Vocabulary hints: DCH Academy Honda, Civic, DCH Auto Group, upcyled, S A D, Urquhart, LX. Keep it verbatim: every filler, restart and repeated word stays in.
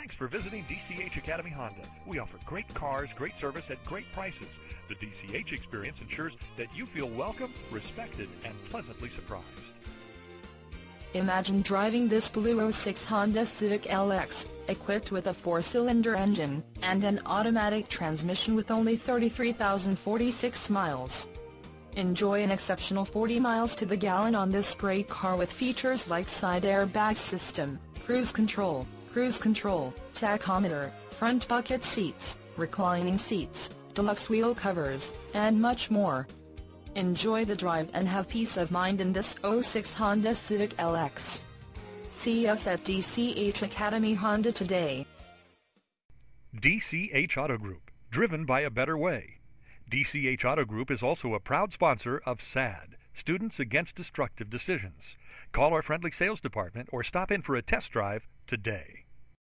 Thanks for visiting D C H Academy Honda. We offer great cars, great service at great prices. The D C H experience ensures that you feel welcome, respected, and pleasantly surprised. Imagine driving this blue oh six Honda Civic L X, equipped with a four-cylinder engine, and an automatic transmission with only thirty-three thousand forty-six miles. Enjoy an exceptional forty miles to the gallon on this great car with features like side airbag system, cruise control, cruise control, tachometer, front bucket seats, reclining seats, deluxe wheel covers, and much more. Enjoy the drive and have peace of mind in this oh six Honda Civic L X. See us at D C H Academy Honda today. D C H Auto Group, driven by a better way. D C H Auto Group is also a proud sponsor of S A D, Students Against Destructive Decisions. Call our friendly sales department or stop in for a test drive today.